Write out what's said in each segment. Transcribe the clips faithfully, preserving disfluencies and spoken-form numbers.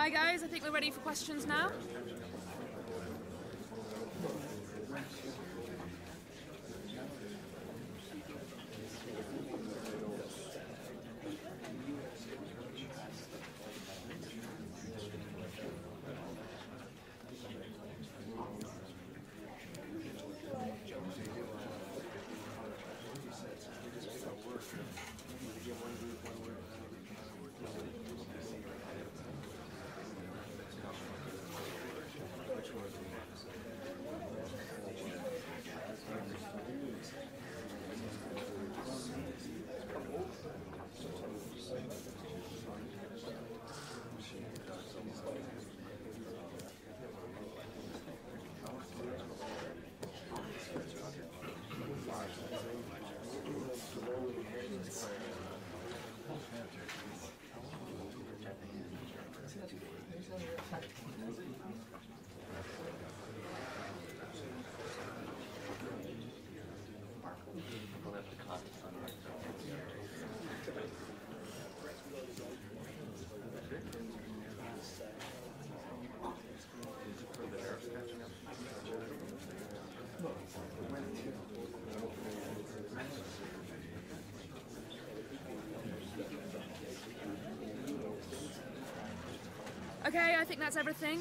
Hi guys, I think we're ready for questions now. Okay, I think that's everything.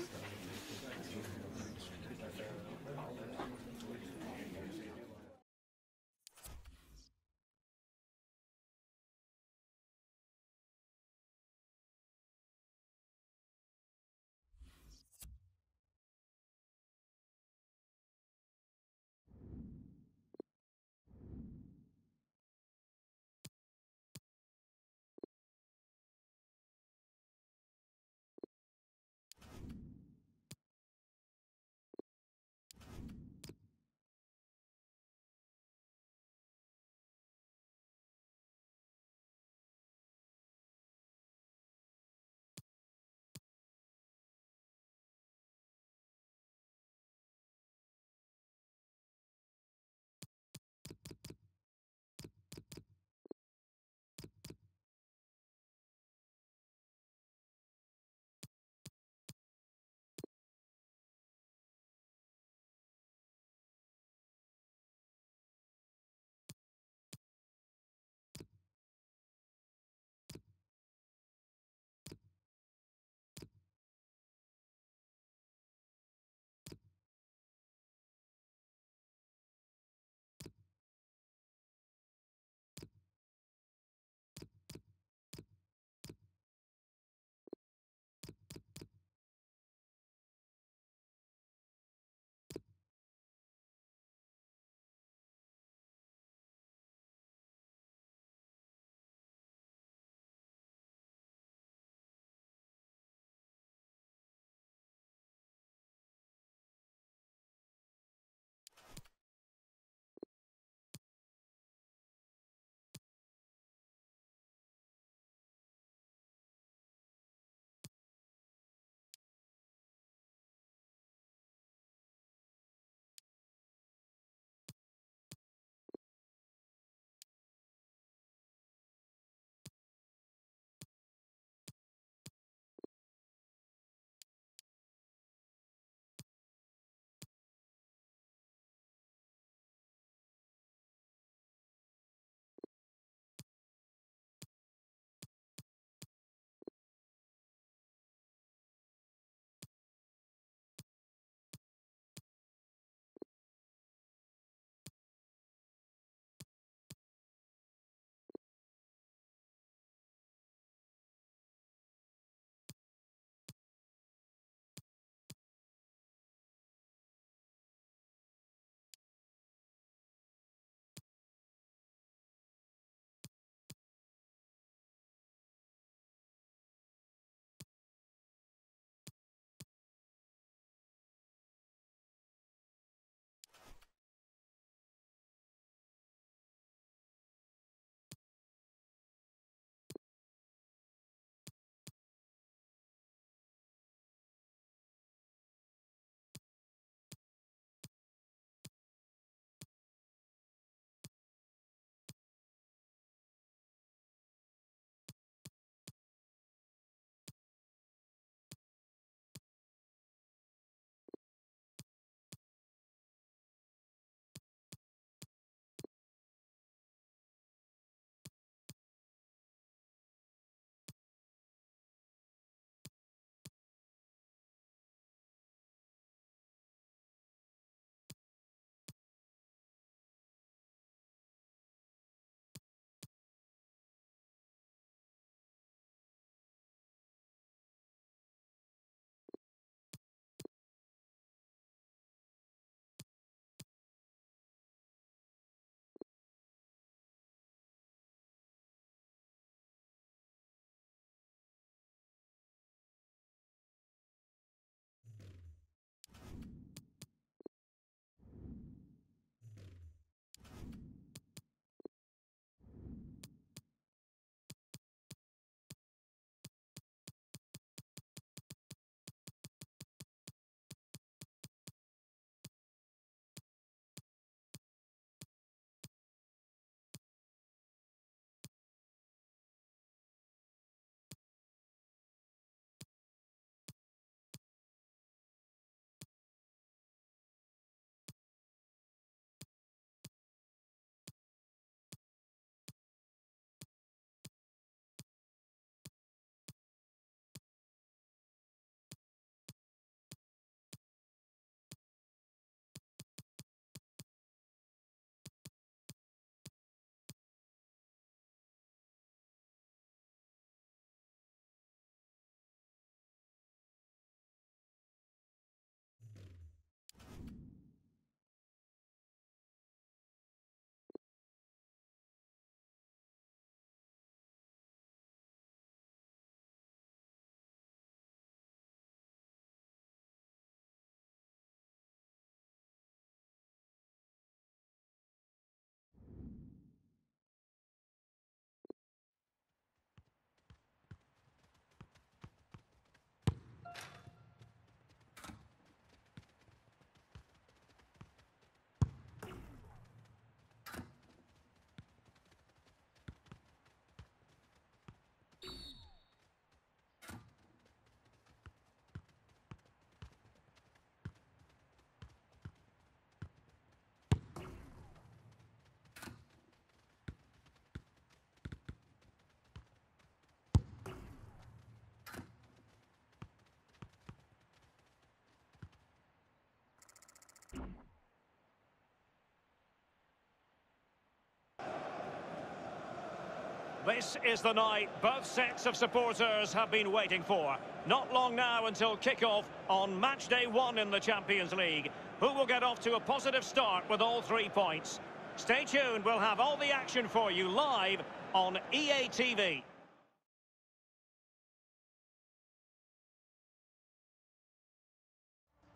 This is the night both sets of supporters have been waiting for. Not long now until kickoff on match day one in the Champions League. Who will get off to a positive start with all three points? Stay tuned, we'll have all the action for you live on E A T V.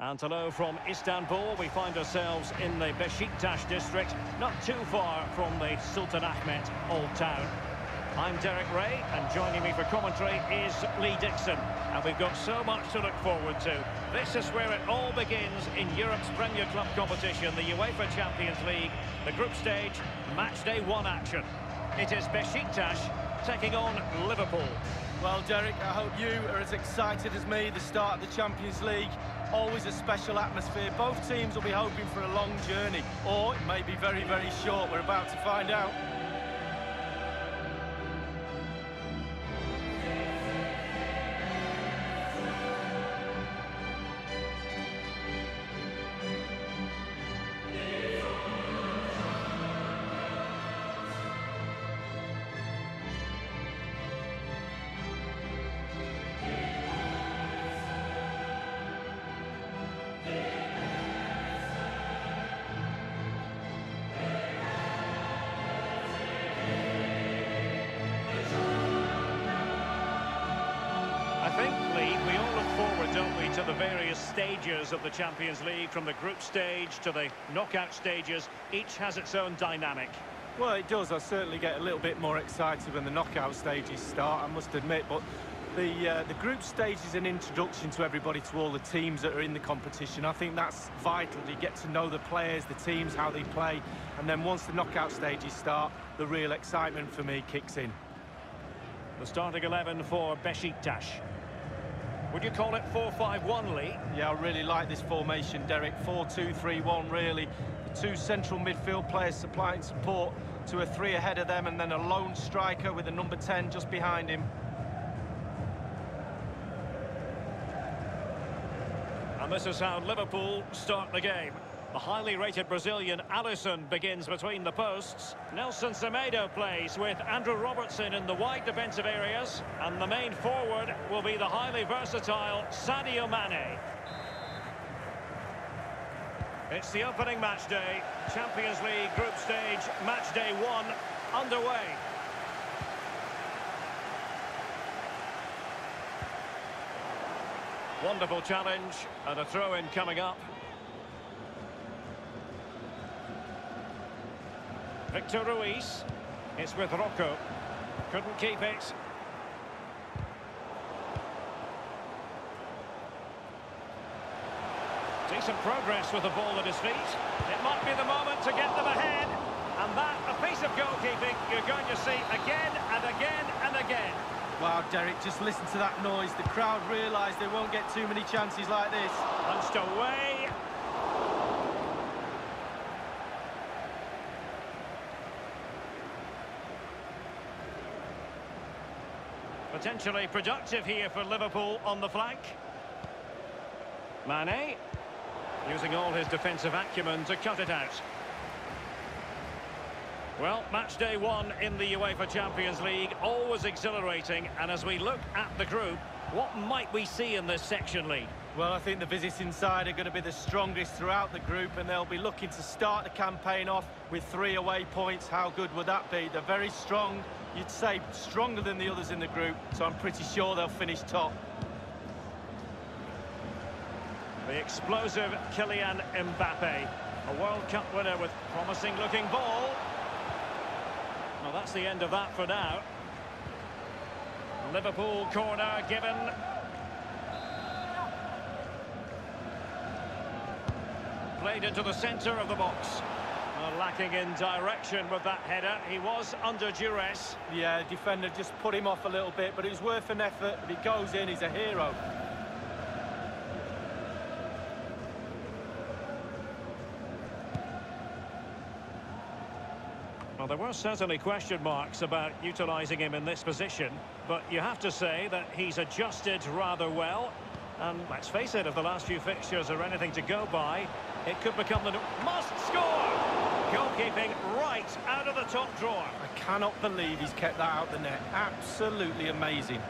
And hello from Istanbul, we find ourselves in the Besiktas district, not too far from the Sultanahmet Old Town. I'm Derek Ray, and joining me for commentary is Lee Dixon. And we've got so much to look forward to. This is where it all begins in Europe's Premier Club competition, the UEFA Champions League, the group stage, match day one action. It is Besiktas taking on Liverpool. Well, Derek, I hope you are as excited as me at the start of the Champions League. Always a special atmosphere. Both teams will be hoping for a long journey, or it may be very, very short. We're about to find out. To the various stages of the Champions League, from the group stage to the knockout stages, each has its own dynamic. Well, it does. I certainly get a little bit more excited when the knockout stages start, I must admit, but the uh, the group stage is an introduction to everybody, to all the teams that are in the competition. I think that's vital. You get to know the players, the teams, how they play, and then once the knockout stages start, the real excitement for me kicks in. The starting eleven for Besiktas. Would you call it four five one, Lee? Yeah, I really like this formation, Derek. four two three one, really. The two central midfield players supplying support to a three ahead of them, and then a lone striker with a number ten just behind him. And this is how Liverpool start the game. The highly rated Brazilian Alisson begins between the posts. Nelson Semedo plays with Andrew Robertson in the wide defensive areas. And the main forward will be the highly versatile Sadio Mane. It's the opening match day. Champions League group stage match day one underway. Wonderful challenge and a throw-in coming up. Victor Ruiz, it's with Rocco, couldn't keep it. Decent progress with the ball at his feet. It might be the moment to get them ahead. And that, a piece of goalkeeping you're going to see again and again and again. Wow, Derek, just listen to that noise. The crowd realise they won't get too many chances like this. Punched away. Potentially productive here for Liverpool on the flank. Mane, using all his defensive acumen to cut it out. Well, match day one in the UEFA Champions League, always exhilarating. And as we look at the group, what might we see in this section, Lee? Well, I think the visits inside are going to be the strongest throughout the group, and they'll be looking to start the campaign off with three away points. How good would that be? They're very strong. You'd say stronger than the others in the group, so I'm pretty sure they'll finish top. The explosive Kylian Mbappe, a World Cup winner with promising looking ball. Well, that's the end of that for now. Liverpool corner given. Played into the centre of the box. Lacking in direction with that header. He was under duress. Yeah, defender just put him off a little bit, but it was worth an effort. If he goes in, he's a hero. Well, there were certainly question marks about utilising him in this position, but you have to say that he's adjusted rather well. And let's face it, if the last few fixtures are anything to go by, it could become the must score. Goalkeeping right out of the top drawer. I cannot believe he's kept that out the net. Absolutely amazing.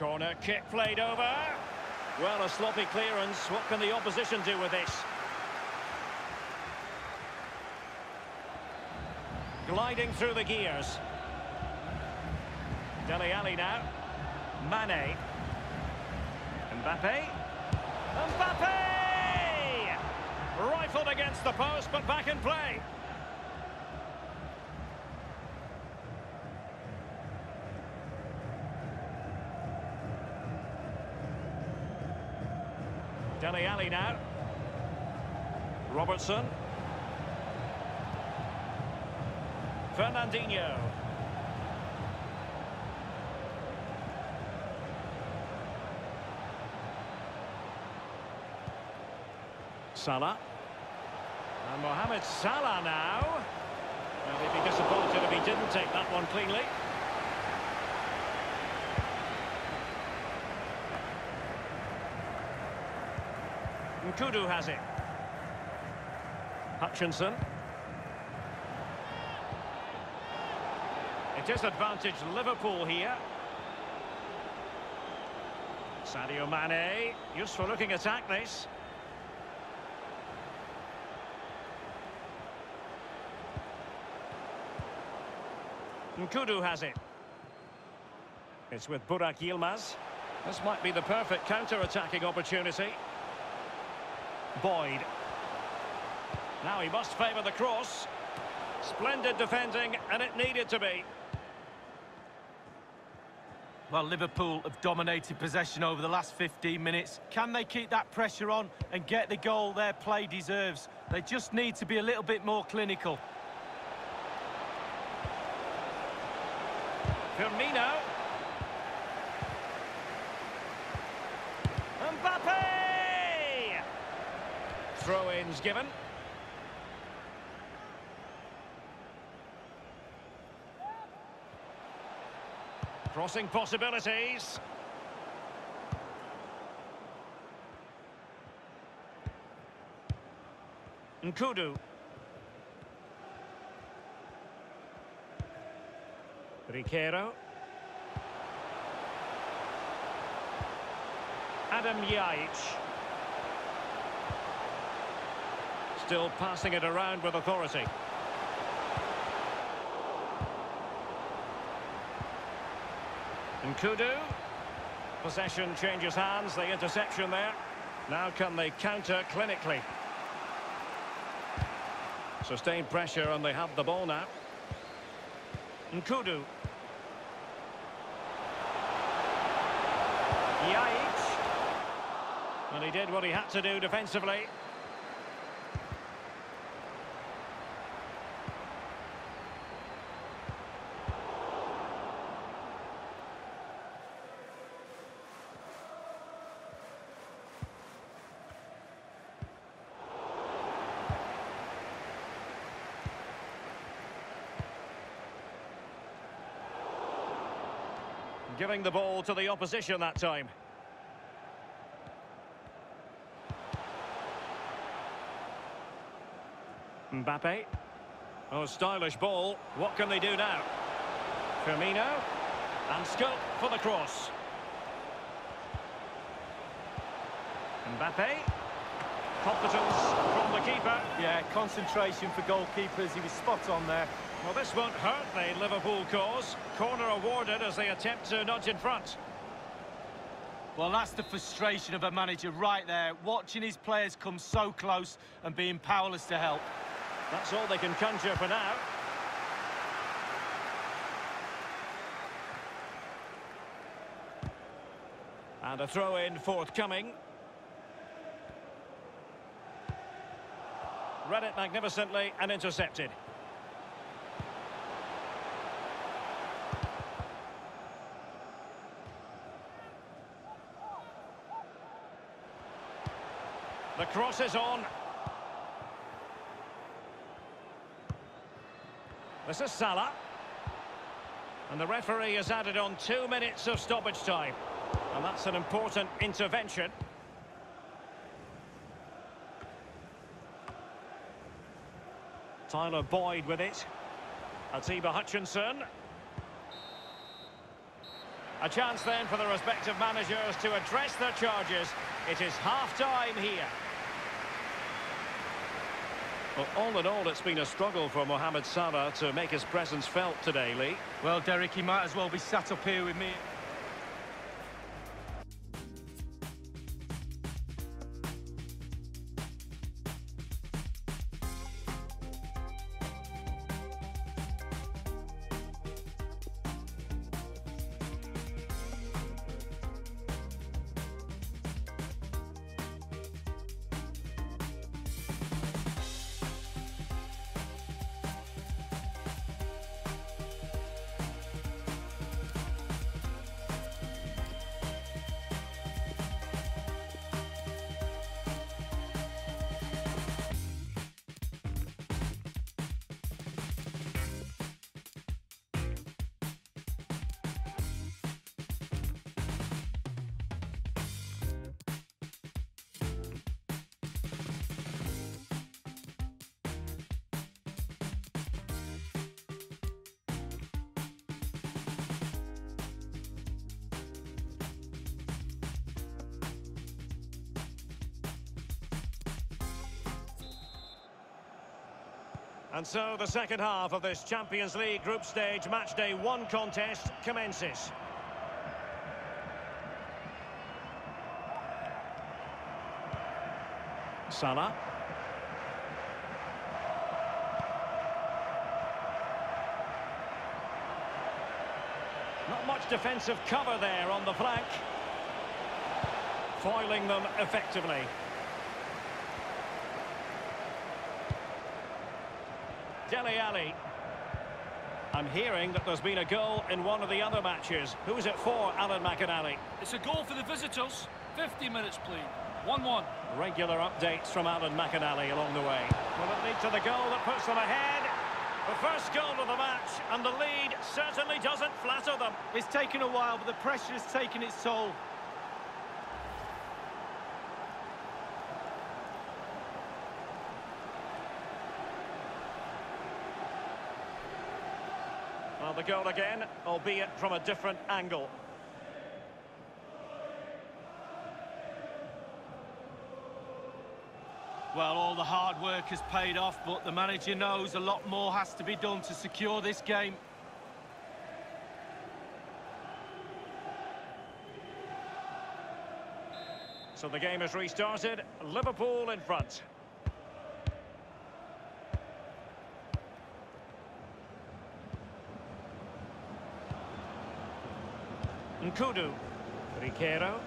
Corner kick played over. Well, a sloppy clearance. What can the opposition do with this? Gliding through the gears. Dele Alli now. Mane. Mbappe. Mbappe! Rifled against the post, but back in play. Dele Alli now. Robertson. Fernandinho. Salah. And Mohamed Salah now. Well, he'd be disappointed if he didn't take that one cleanly. Nkudu has it. Hutchinson. It is advantage Liverpool here. Sadio Mane. Useful looking attack this. Nkudu has it. It's with Burak Yilmaz. This might be the perfect counter-attacking opportunity. Boyd. Now he must favour the cross. Splendid defending, and it needed to be. Well, Liverpool have dominated possession over the last fifteen minutes. Can they keep that pressure on and get the goal their play deserves? They just need to be a little bit more clinical. Firmino. Throw-ins given. Crossing possibilities. Nkudu. Riquero. Adam Yaich. Still passing it around with authority. Nkudu. Possession changes hands. The interception there. Now can they counter clinically? Sustained pressure, and they have the ball now. Nkudu. Yaich. And he did what he had to do defensively. Giving the ball to the opposition that time. Mbappe. Oh, stylish ball. What can they do now? Firmino. And scope for the cross. Mbappe. Competence from the keeper. Yeah, concentration for goalkeepers. He was spot on there. Well, this won't hurt the Liverpool cause. Corner awarded as they attempt to nudge in front. Well, that's the frustration of a manager right there, watching his players come so close and being powerless to help. That's all they can conjure for now. And a throw-in forthcoming. Read it magnificently and intercepted. The cross is on. This is Salah. And the referee has added on two minutes of stoppage time. And that's an important intervention. Tyler Boyd with it. Atiba Hutchinson. A chance then for the respective managers to address their charges. It is half-time here. Well, all in all, it's been a struggle for Mohamed Salah to make his presence felt today, Lee. Well, Derek, he might as well be sat up here with me. And so the second half of this Champions League group stage match day one contest commences. Salah. Not much defensive cover there on the flank. Foiling them effectively. Dele Alli. I'm hearing that there's been a goal in one of the other matches. Who is it for, Alan McAnally? It's a goal for the visitors. fifty minutes, please. one one. Regular updates from Alan McAnally along the way. Will it lead to the goal that puts them ahead? The first goal of the match, and the lead certainly doesn't flatter them. It's taken a while, but the pressure has taken its toll. Well, the goal again, albeit from a different angle. Well, all the hard work has paid off, but the manager knows a lot more has to be done to secure this game. So the game has restarted. Liverpool in front. Nkudu, Riquero.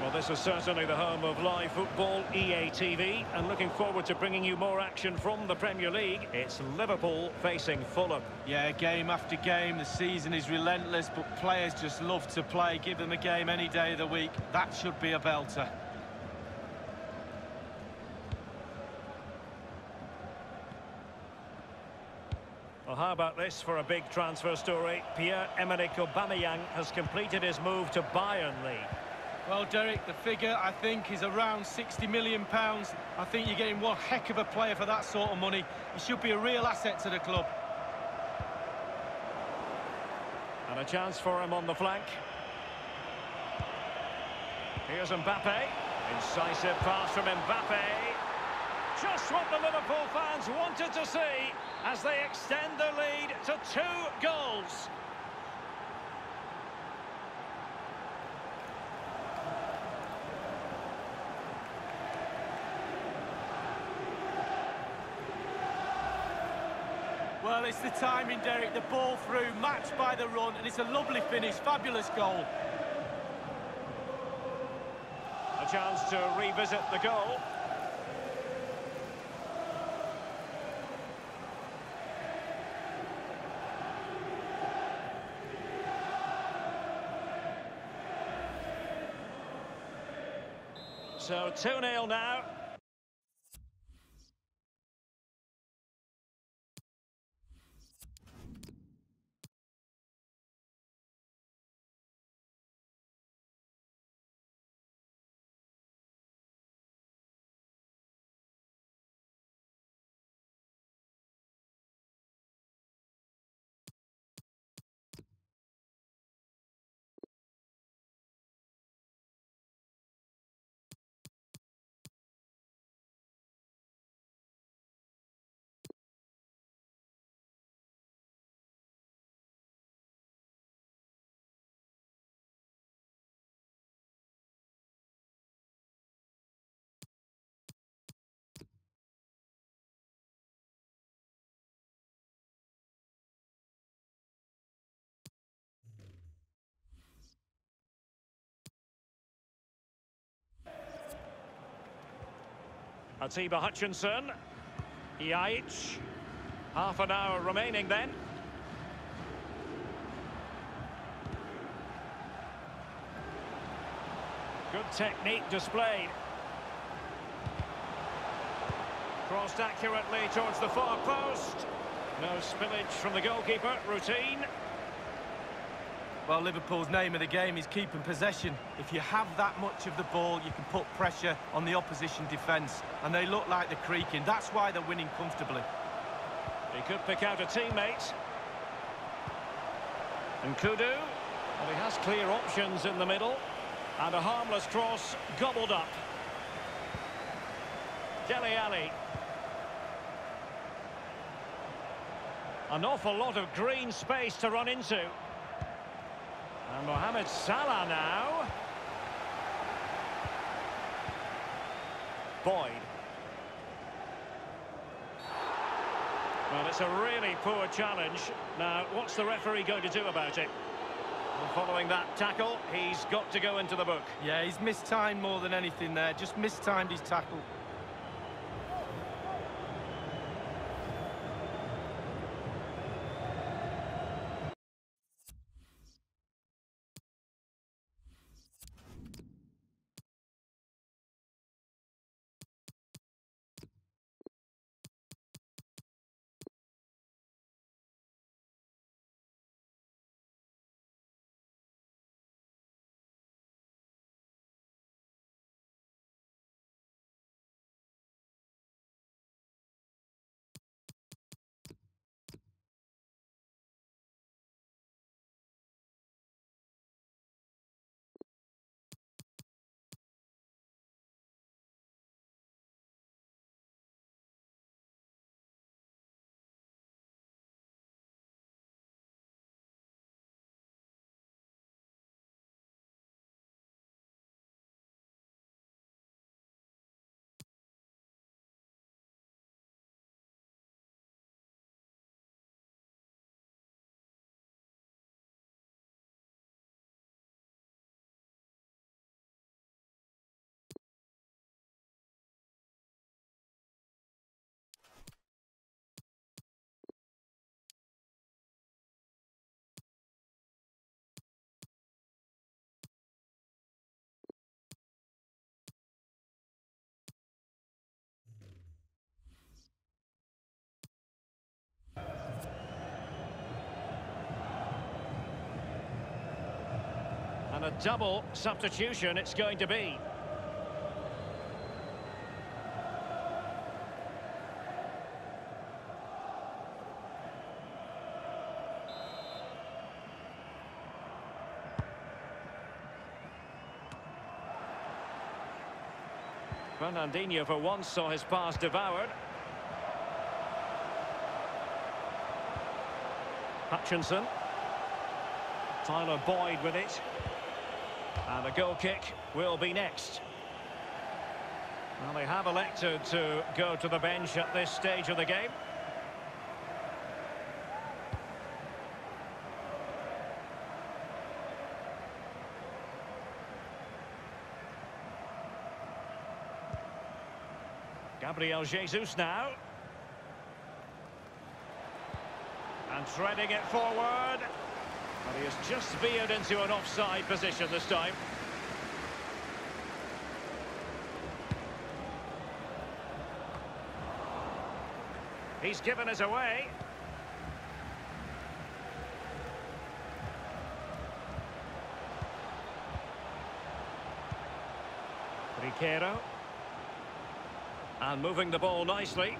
Well, this is certainly the home of live football, E A T V, and looking forward to bringing you more action from the Premier League. It's Liverpool facing Fulham. Yeah, game after game, the season is relentless, but players just love to play. Give them a game any day of the week. That should be a belter. Well, how about this for a big transfer story? Pierre-Emerick Aubameyang has completed his move to Bayern League. Well, Derek, the figure, I think, is around sixty million pounds. I think you're getting one heck of a player for that sort of money. He should be a real asset to the club. And a chance for him on the flank. Here's Mbappe. Incisive pass from Mbappe. Just what the Liverpool fans wanted to see as they extend their lead to two goals. Well, it's the timing, Derek. The ball through, matched by the run, and it's a lovely finish, fabulous goal. A chance to revisit the goal. So two nil now. Atiba Hutchinson. Yaich. Half an hour remaining then. Good technique displayed. Crossed accurately towards the far post. No spillage from the goalkeeper. Routine. Well, Liverpool's name of the game is keeping possession. If you have that much of the ball, you can put pressure on the opposition defence. And they look like they're creaking. That's why they're winning comfortably. He could pick out a teammate. Nkudu. Well, he has clear options in the middle. And a harmless cross gobbled up. Dele Alli. An awful lot of green space to run into. And Mohamed Salah now. Boyd. Well, it's a really poor challenge. Now, what's the referee going to do about it? Well, following that tackle, he's got to go into the book. Yeah, he's mistimed more than anything there. Just mistimed his tackle. A double substitution it's going to be. Fernandinho for once saw his pass devoured. Hutchinson. Tyler Boyd with it. And the goal kick will be next. Well, they have elected to go to the bench at this stage of the game. Gabriel Jesus now. And threading it forward. And he has just veered into an offside position this time. He's given it away. Riquero. And moving the ball nicely.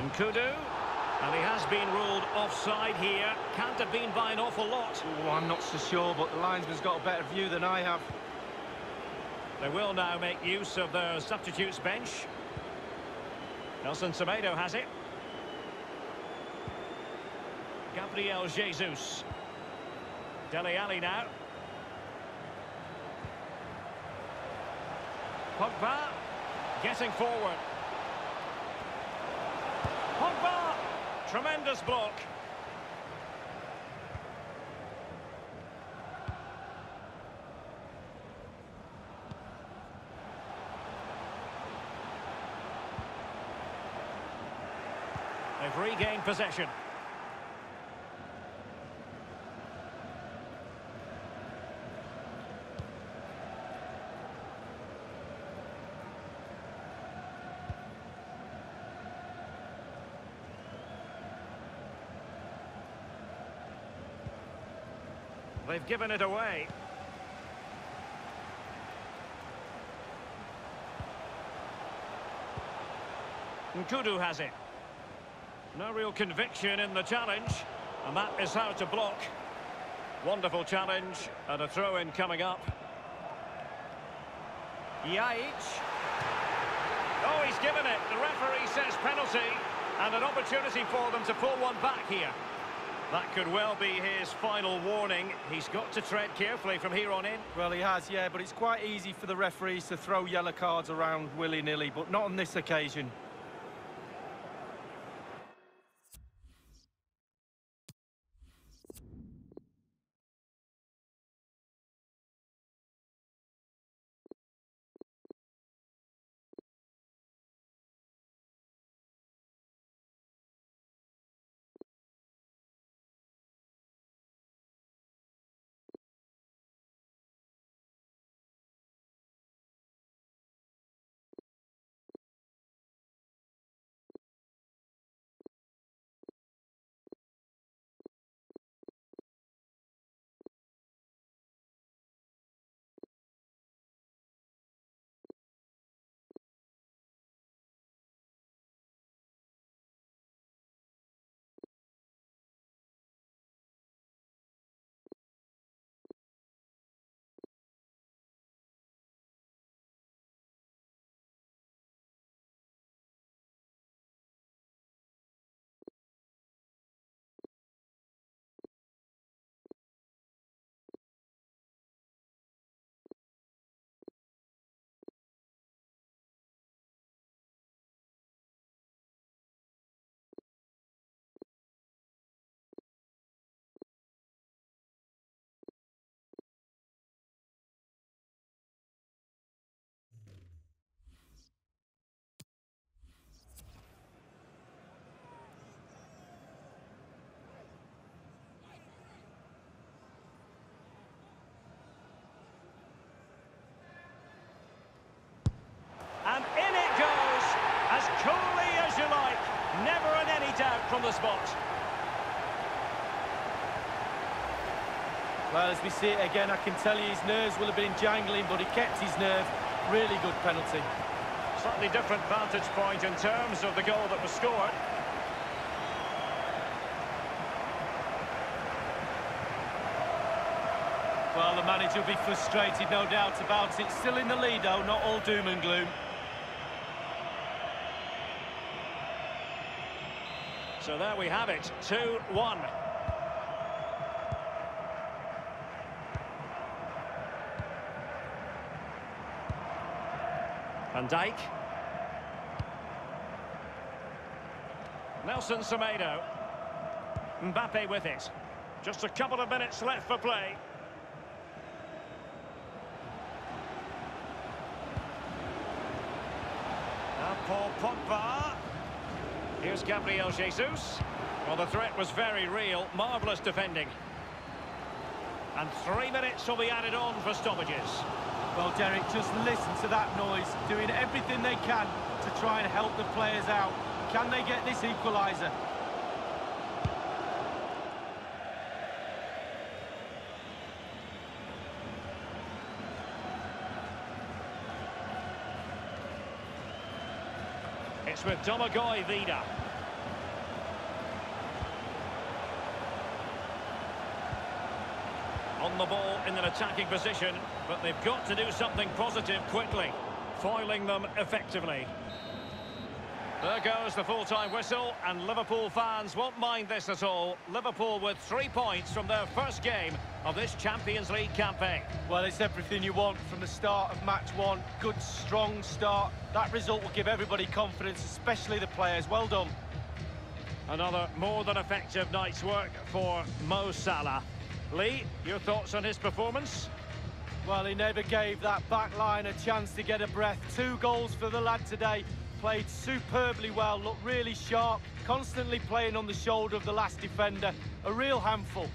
Nkudu. And he has been ruled offside here. Can't have been by an awful lot. Ooh, I'm not so sure, but the linesman's got a better view than I have. They will now make use of their substitutes bench. Nelson Semedo has it. Gabriel Jesus. Dele Alli now. Pogba getting forward. Pogba! Tremendous block. They've regained possession. They've given it away. Nkudu has it. No real conviction in the challenge, and that is how to block. Wonderful challenge, and a throw-in coming up. Yaich. Oh, he's given it. The referee says penalty, and an opportunity for them to pull one back here. That could well be his final warning. He's got to tread carefully from here on in. Well, he has, yeah, but it's quite easy for the referees to throw yellow cards around willy-nilly, but not on this occasion. And in it goes, as coolly as you like, never in any doubt from the spot. Well, as we see it again, I can tell you his nerves will have been jangling, but he kept his nerve. Really good penalty. Slightly different vantage point in terms of the goal that was scored. Well, the manager will be frustrated, no doubt about it. Still in the lead, though, not all doom and gloom. So there we have it, two one. Van Dijk. Nelson Semedo. Mbappe with it. Just a couple of minutes left for play. Now Paul Pogba. Here's Gabriel Jesus. Well, the threat was very real. Marvellous defending. And three minutes will be added on for stoppages. Well, Derek, just listen to that noise. Doing everything they can to try and help the players out. Can they get this equaliser? It's with Domagoj Vida. On the ball in an attacking position, but they've got to do something positive quickly, foiling them effectively. There goes the full-time whistle, and Liverpool fans won't mind this at all. Liverpool with three points from their first game of this Champions League campaign. Well, it's everything you want from the start of match one. Good, strong start. That result will give everybody confidence, especially the players. Well done. Another more than effective night's work for Mo Salah. Lee, your thoughts on his performance? Well, he never gave that back line a chance to get a breath. Two goals for the lad today. played superbly well, looked really sharp, constantly playing on the shoulder of the last defender. A real handful.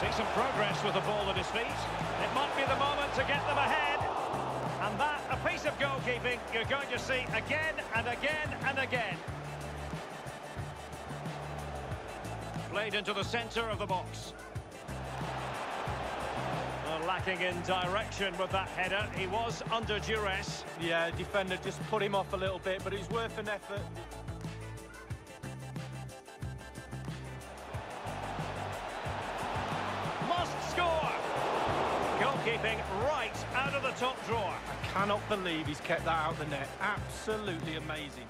See some progress with the ball at his feet. It might be the moment to get them ahead. And that, a piece of goalkeeping you're going to see again and again and again. Played into the centre of the box. Well, lacking in direction with that header. He was under duress. Yeah, defender just put him off a little bit, but it was worth an effort. Must score! Goalkeeping right out of the top drawer. I cannot believe he's kept that out of the net. Absolutely amazing.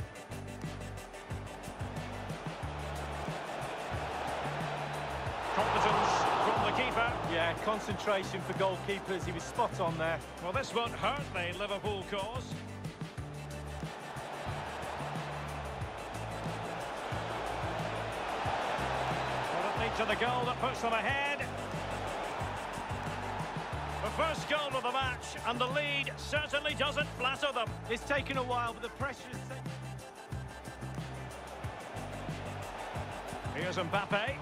Competence from the keeper. Yeah, concentration for goalkeepers. He was spot on there. Well, this one hurt the Liverpool cause. But it leads to the goal that puts them ahead. The first goal of the match, and the lead certainly doesn't flatter them. It's taken a while, but the pressure is taken. Here's Mbappe.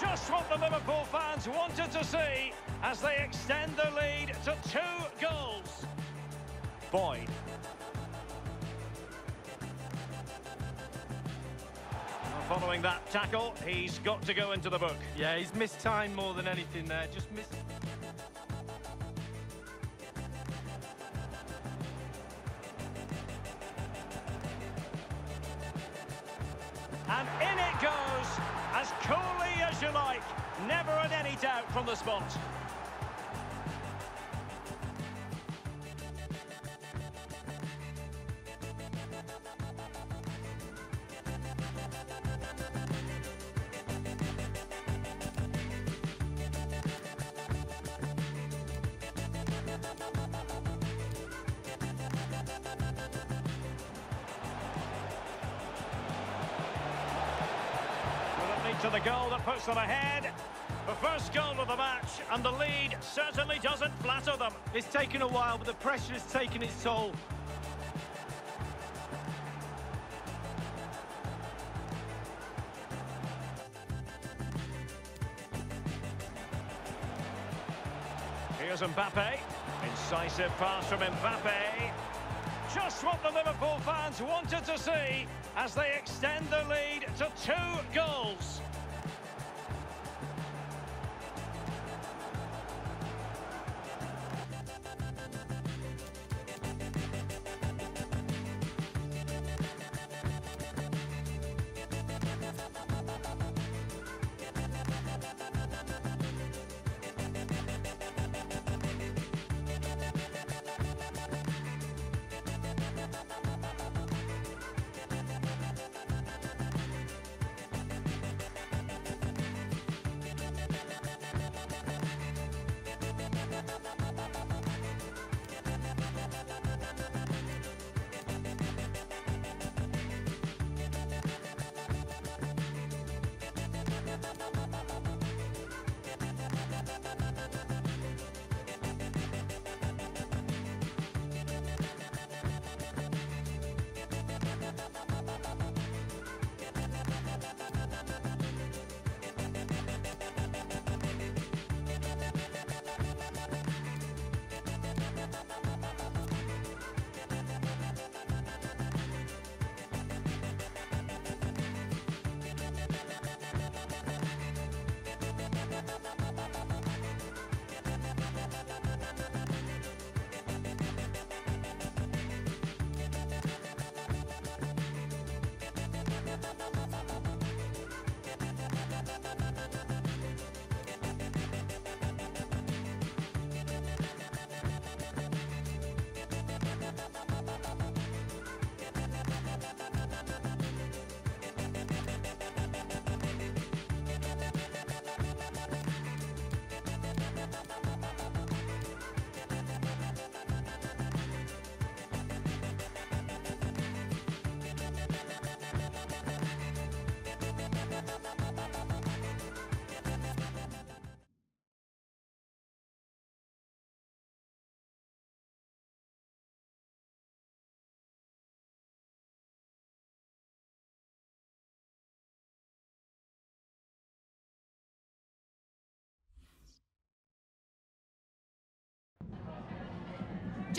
Just what the Liverpool fans wanted to see as they extend their lead to two goals. Boyd. Well, following that tackle, he's got to go into the book. Yeah, he's missed time more than anything there. Just missed. And in it goes, as coolly as you like, never in any doubt from the spot. To the goal that puts them ahead. The first goal of the match, and the lead certainly doesn't flatter them. It's taken a while, but the pressure has taken its toll. Here's Mbappe. Incisive pass from Mbappe. Just what the Liverpool fans wanted to see as they extend the lead to two goals.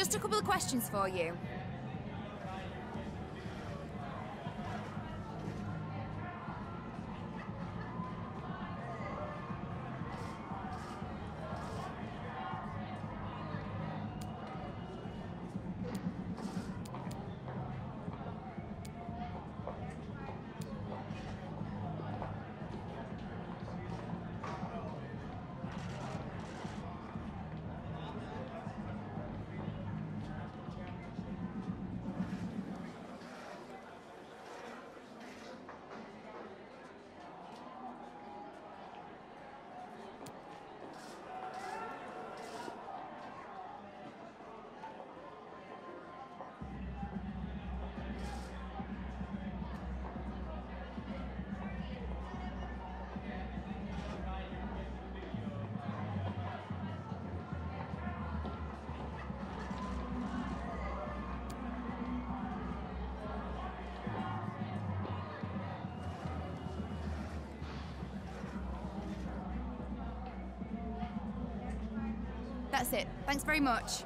Just a couple of questions for you. That's it. Thanks very much.